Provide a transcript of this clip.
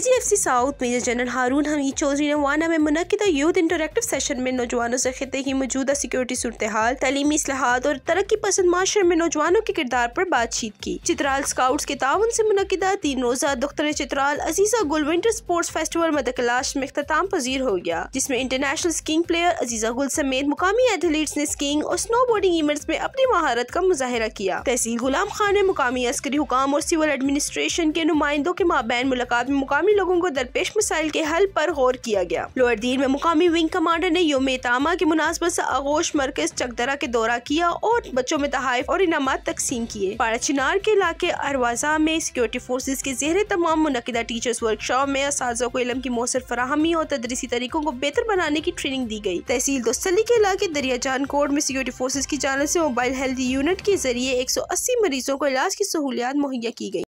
IGFC south major general Haroon हमी चौधरी ने वाना में मुनक्किदा यूथ इंटरेक्टिव सेशन में नौजवानों से खिते ही मौजूदा सिक्योरिटी सूरत-ए-हाल, तलीमी इस्लाहात और तरक्की पसंद माशरे में नौजवानों के किरदार पर बातचीत की। चित्राल स्काउट्स के ताउन से मुनक्किदा 3 रोज़ा दख्तर चित्राल अजीज़ा गुल विंटर स्पोर्ट्स फेस्टिवल मदकलाश में अख्ताम पजीर हो गया, जिसमें इंटरनेशनल स्कीइंग प्लेयर अजीज़ा गुल समेत मुकामी एथलीट्स ने स्कीइंग और स्नो बोर्डिंग इवेंट्स में अपनी महारत का मुजाहरा किया। तहसील गुलाम खान ने मुकामी अस्करी हुकाम और सिविल एडमिनिस्ट्रेशन के नुमाइंदों के माबैन मुलाकात में मुकामी लोगों को दरपेश मसाइल के हल पर गौर किया गया। लोअर दीर में मुकामी विंग कमांडर ने योम तामा की मुनासबत से आगोश मरकज चकदरा के दौरा किया और बच्चों में तहाइफ और इनामात तकसीम किए। पाराचिनार के इलाके अरवाजा में सिक्योरिटी फोर्सेज के ज़ेहरे तमाम मुनक्किदा टीचर्स वर्कशॉप में असातिज़ा को इलम की मौसर फराहमी और तदरीसी तरीकों को बेहतर बनाने की ट्रेनिंग दी गई। तहसील दोस्ली के इलाके दरिया जान कोट में सिक्योरिटी फोर्सेज की जानब से मोबाइल हेल्थ यूनिट के जरिए 180 मरीजों को इलाज की सहूलियात मुहैया की गई।